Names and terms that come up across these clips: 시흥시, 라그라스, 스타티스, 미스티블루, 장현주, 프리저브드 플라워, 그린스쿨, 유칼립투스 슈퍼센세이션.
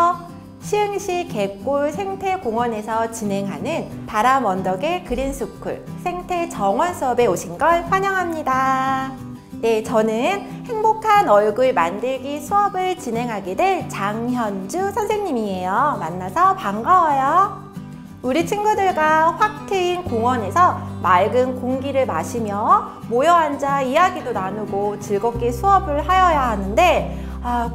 2019년부터 시흥시 갯골 생태공원에서 진행하는 바람 언덕의 그린스쿨 생태정원 수업에 오신 걸 환영합니다. 네, 저는 행복한 얼굴 만들기 수업을 진행하게 될 장현주 선생님이에요. 만나서 반가워요. 우리 친구들과 확 트인 공원에서 맑은 공기를 마시며 모여 앉아 이야기도 나누고 즐겁게 수업을 하여야 하는데,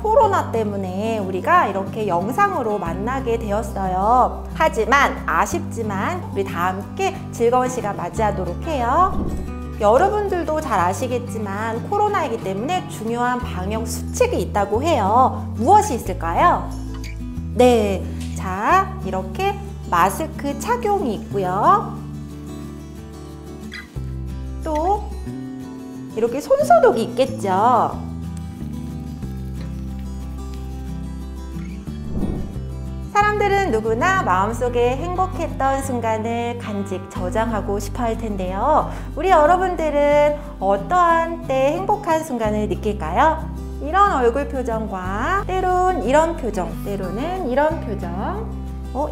코로나 때문에 우리가 이렇게 영상으로 만나게 되었어요. 하지만 아쉽지만 우리 다 함께 즐거운 시간 맞이하도록 해요. 여러분들도 잘 아시겠지만 코로나이기 때문에 중요한 방역 수칙이 있다고 해요. 무엇이 있을까요? 네, 자, 이렇게 마스크 착용이 있고요. 또 이렇게 손소독이 있겠죠. 사람들은 누구나 마음속에 행복했던 순간을 간직 저장하고 싶어 할 텐데요. 우리 여러분들은 어떠한 때 행복한 순간을 느낄까요? 이런 얼굴 표정과 때론 이런 표정, 때로는 이런 표정.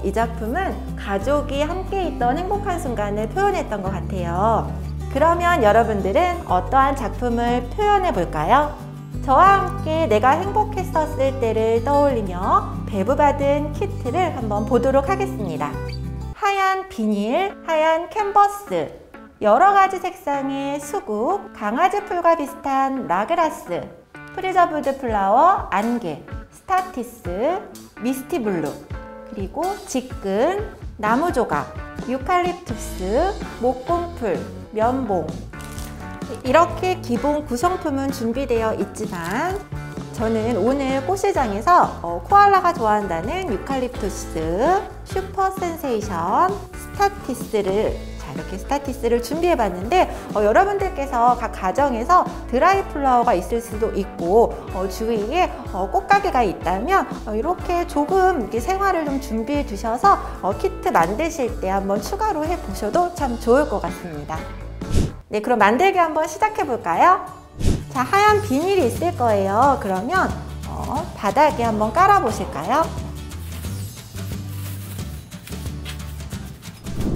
이 작품은 가족이 함께 있던 행복한 순간을 표현했던 것 같아요. 그러면 여러분들은 어떠한 작품을 표현해 볼까요? 저와 함께 내가 행복했었을 때를 떠올리며 배부받은 키트를 한번 보도록 하겠습니다. 하얀 비닐, 하얀 캔버스, 여러 가지 색상의 수국, 강아지 풀과 비슷한 라그라스, 프리저브드 플라워, 안개, 스타티스, 미스티블루, 그리고 직근, 나무조각, 유칼립투스, 목공풀, 면봉. 이렇게 기본 구성품은 준비되어 있지만 저는 오늘 꽃시장에서 코알라가 좋아한다는 유칼립투스 슈퍼센세이션 스타티스를, 자, 이렇게 스타티스를 준비해 봤는데, 여러분들께서 각 가정에서 드라이 플라워가 있을 수도 있고 주위에 꽃가게가 있다면 이렇게 조금 이렇게 생활을 좀 준비해 주셔서 키트 만드실 때 한번 추가로 해 보셔도 참 좋을 것 같습니다. 네, 그럼 만들기 한번 시작해 볼까요? 자, 하얀 비닐이 있을 거예요. 그러면 바닥에 한번 깔아 보실까요?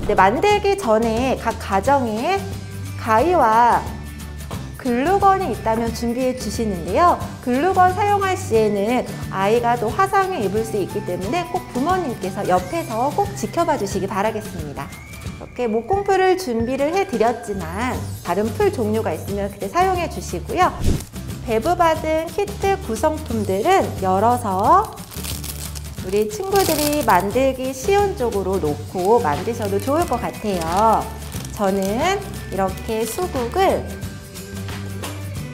네, 만들기 전에 각 가정에 가위와 글루건이 있다면 준비해 주시는데요. 글루건 사용할 시에는 아이가 또 화상을 입을 수 있기 때문에 꼭 부모님께서 옆에서 꼭 지켜봐 주시기 바라겠습니다. 이렇게 목공풀을 준비를 해 드렸지만 다른 풀 종류가 있으면 그때 사용해 주시고요. 배부받은 키트 구성품들은 열어서 우리 친구들이 만들기 쉬운 쪽으로 놓고 만드셔도 좋을 것 같아요. 저는 이렇게 수국을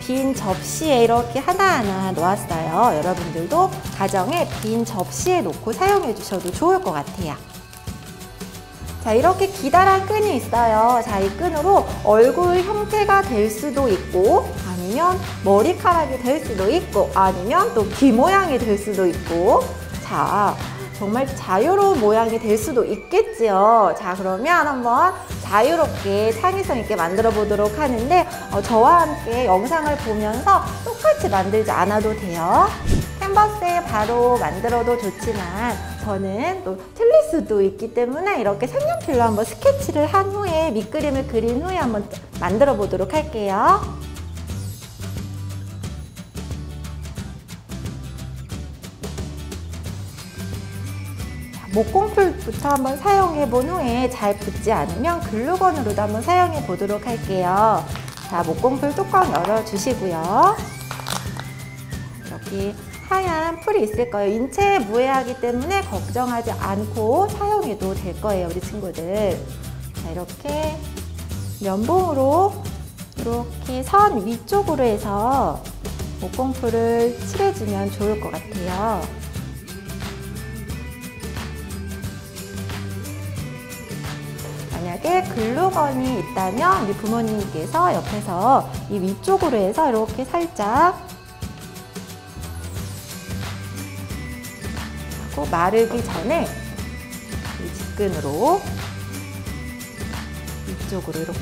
빈 접시에 이렇게 하나하나 놓았어요. 여러분들도 가정에 빈 접시에 놓고 사용해 주셔도 좋을 것 같아요. 자, 이렇게 기다란 끈이 있어요. 자, 이 끈으로 얼굴 형태가 될 수도 있고, 아니면 머리카락이 될 수도 있고, 아니면 또 귀 모양이 될 수도 있고, 자, 정말 자유로운 모양이 될 수도 있겠지요. 자, 그러면 한번 자유롭게 창의성 있게 만들어 보도록 하는데, 저와 함께 영상을 보면서 똑같이 만들지 않아도 돼요. 캔버스에 바로 만들어도 좋지만 저는 또 틀릴 수도 있기 때문에 이렇게 색연필로 한번 스케치를 한 후에, 밑그림을 그린 후에 한번 만들어 보도록 할게요. 목공풀부터 한번 사용해 본 후에 잘 붙지 않으면 글루건으로도 한번 사용해 보도록 할게요. 자, 목공풀 뚜껑 열어 주시고요. 여기 하얀 풀이 있을 거예요. 인체에 무해하기 때문에 걱정하지 않고 사용해도 될 거예요, 우리 친구들. 자, 이렇게 면봉으로 이렇게 선 위쪽으로 해서 목공풀을 칠해주면 좋을 것 같아요. 만약에 글루건이 있다면 우리 부모님께서 옆에서 이 위쪽으로 해서 이렇게 살짝 하고, 마르기 전에 이 직근으로 위쪽으로 이렇게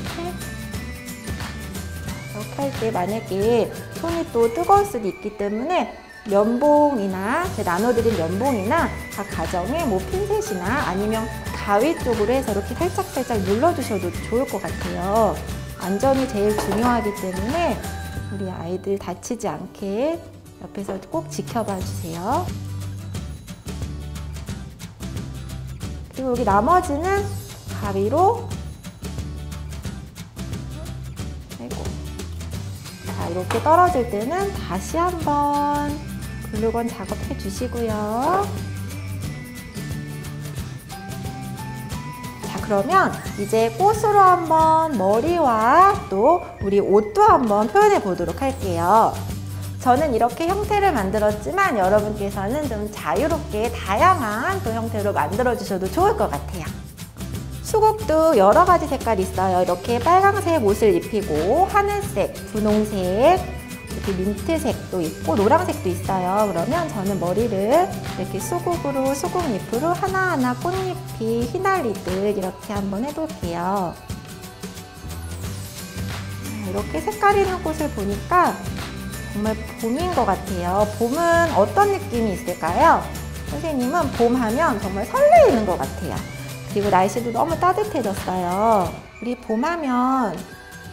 할 때 만약에 손이 또 뜨거울 수도 있기 때문에 면봉이나 제가 나눠드린 면봉이나 각 가정에 뭐 핀셋이나 아니면 가위 쪽으로 해서 이렇게 살짝살짝 눌러주셔도 좋을 것 같아요. 안전이 제일 중요하기 때문에 우리 아이들 다치지 않게 옆에서 꼭 지켜봐 주세요. 그리고 여기 나머지는 가위로 자, 이렇게 떨어질 때는 다시 한번 글루건 작업해 주시고요. 자, 그러면 이제 꽃으로 한번 머리와 또 우리 옷도 한번 표현해 보도록 할게요. 저는 이렇게 형태를 만들었지만 여러분께서는 좀 자유롭게 다양한 또 형태로 만들어 주셔도 좋을 것 같아요. 수국도 여러 가지 색깔이 있어요. 이렇게 빨강색 옷을 입히고 하늘색, 분홍색, 이렇게 민트색도 있고 노란색도 있어요. 그러면 저는 머리를 이렇게 수국으로, 수국잎으로 하나하나 꽃잎이 휘날리듯 이렇게 한번 해볼게요. 이렇게 색깔 있는 꽃을 보니까 정말 봄인 것 같아요. 봄은 어떤 느낌이 있을까요? 선생님은 봄 하면 정말 설레이는 것 같아요. 그리고 날씨도 너무 따뜻해졌어요. 우리 봄하면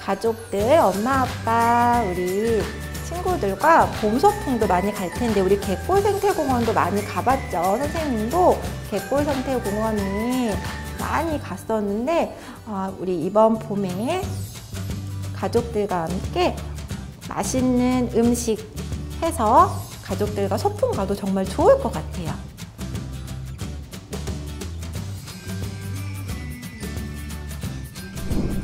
가족들, 엄마, 아빠, 우리 친구들과 봄 소풍도 많이 갈 텐데 우리 갯골생태공원도 많이 가봤죠. 선생님도 갯골생태공원이 많이 갔었는데 우리 이번 봄에 가족들과 함께 맛있는 음식 해서 가족들과 소풍 가도 정말 좋을 것 같아요.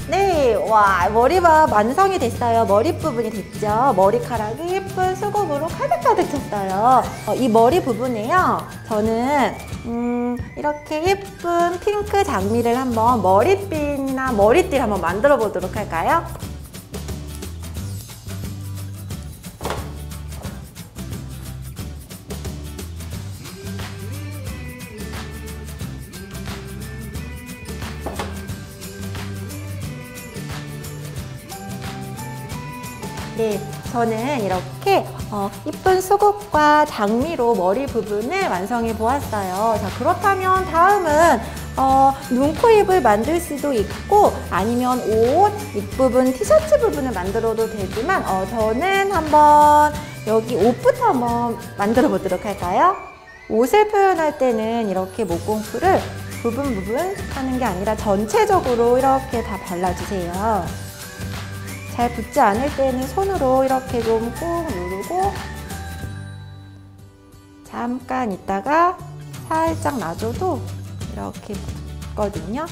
네, 와, 머리가 완성이 됐어요. 머리 부분이 됐죠. 머리카락이 예쁜 수국으로 가득가득 쳤어요. 이 머리 부분에요, 저는 이렇게 예쁜 핑크 장미를 한번 머리핀이나 머리띠를 한번 만들어 보도록 할까요? 네, 저는 이렇게 예쁜 수국과 장미로 머리 부분을 완성해 보았어요. 자, 그렇다면 다음은 눈, 코, 입을 만들 수도 있고 아니면 옷, 입부분, 티셔츠 부분을 만들어도 되지만 저는 한번 여기 옷부터 한번 만들어 보도록 할까요? 옷을 표현할 때는 이렇게 목공풀을 부분 부분 하는 게 아니라 전체적으로 이렇게 다 발라주세요. 잘 붙지 않을 때는 손으로 이렇게 좀 꾹 누르고 잠깐 있다가 살짝 놔줘도 이렇게 붙거든요.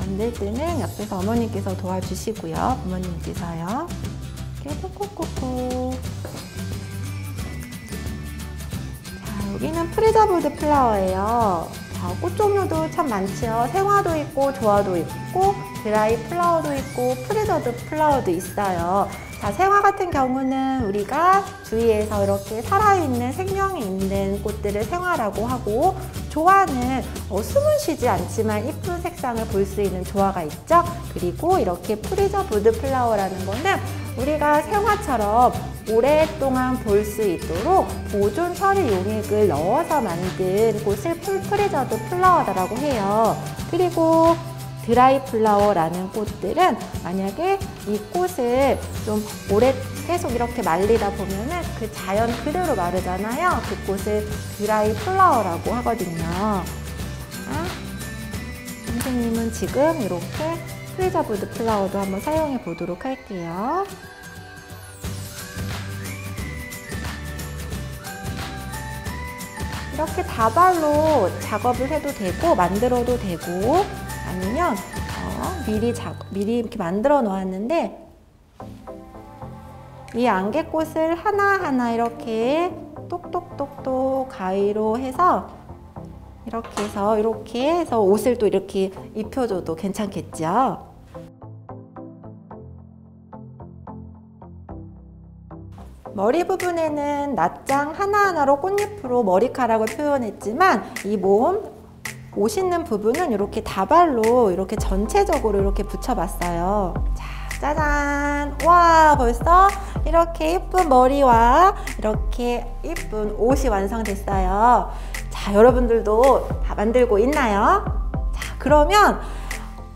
안 될 때는 옆에서 어머님께서 도와주시고요. 부모님께서요. 이렇게 꾹꾹꾹꾹. 자, 여기는 프리저브드 플라워예요. 자, 꽃 종류도 참 많죠. 생화도 있고 조화도 있고 드라이 플라워도 있고 프리저브드 플라워도 있어요. 자, 생화 같은 경우는 우리가 주위에서 이렇게 살아있는 생명이 있는 꽃들을 생화라고 하고, 조화는 숨은 쉬지 않지만 예쁜 색상을 볼 수 있는 조화가 있죠. 그리고 이렇게 프리저브드 플라워라는 거는 우리가 생화처럼 오랫동안 볼 수 있도록 보존 처리 용액을 넣어서 만든 꽃을 프리저브드 플라워라고 해요. 그리고 드라이 플라워라는 꽃들은 만약에 이 꽃을 좀 오래 계속 이렇게 말리다 보면은 그 자연 그대로 마르잖아요. 그 꽃을 드라이 플라워라고 하거든요. 아, 선생님은 지금 이렇게 프리저브드 플라워도 한번 사용해 보도록 할게요. 이렇게 다발로 작업을 해도 되고 만들어도 되고 아니면 미리 이렇게 만들어 놓았는데 이 안개꽃을 하나하나 이렇게 똑똑똑똑 가위로 해서 이렇게 해서 옷을 또 이렇게 입혀줘도 괜찮겠죠? 머리 부분에는 낱장 하나하나로 꽃잎으로 머리카락을 표현했지만 이 몸, 옷 있는 부분은 이렇게 다발로 이렇게 전체적으로 이렇게 붙여봤어요. 자, 짜잔! 와, 벌써 이렇게 예쁜 머리와 이렇게 예쁜 옷이 완성됐어요. 자, 여러분들도 다 만들고 있나요? 자, 그러면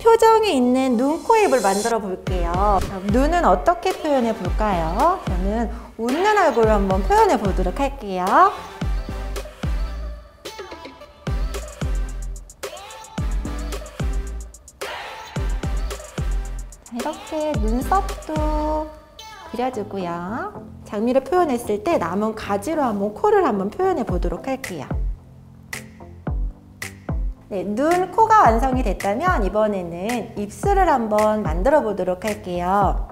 표정이 있는 눈, 코, 입을 만들어 볼게요. 그럼 눈은 어떻게 표현해 볼까요? 저는 웃는 얼굴을 한번 표현해 보도록 할게요. 이렇게 눈썹도 그려주고요. 장미를 표현했을 때 남은 가지로 한번 코를 한번 표현해 보도록 할게요. 네, 눈, 코가 완성이 됐다면 이번에는 입술을 한번 만들어 보도록 할게요.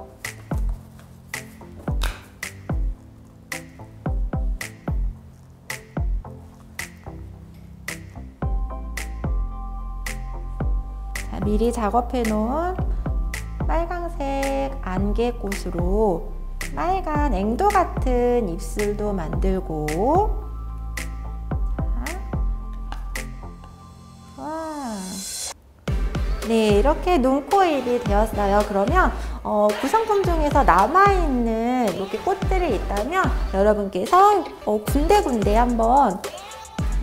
자, 미리 작업해 놓은 빨강색 안개꽃으로 빨간 앵두 같은 입술도 만들고, 와, 네, 이렇게 눈, 코, 입이 되었어요. 그러면 구성품 중에서 남아있는 이렇게 꽃들이 있다면 여러분께서 군데군데 한번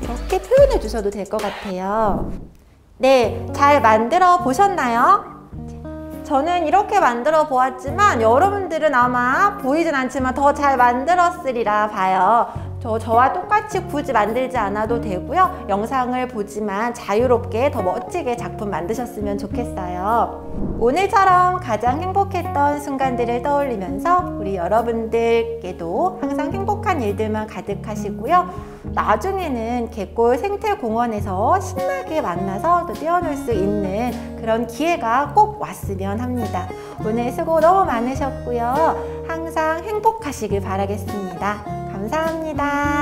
이렇게 표현해 주셔도 될 것 같아요. 네, 잘 만들어 보셨나요? 저는 이렇게 만들어 보았지만 여러분들은 아마 보이진 않지만 더 잘 만들었으리라 봐요. 저와 똑같이 굳이 만들지 않아도 되고요. 영상을 보지만 자유롭게 더 멋지게 작품 만드셨으면 좋겠어요. 오늘처럼 가장 행복했던 순간들을 떠올리면서 우리 여러분들께도 항상 행복한 일들만 가득하시고요. 나중에는 갯골 생태공원에서 신나게 만나서 또 뛰어놀 수 있는 그런 기회가 꼭 왔으면 합니다. 오늘 수고 너무 많으셨고요. 항상 행복하시길 바라겠습니다. 감사합니다.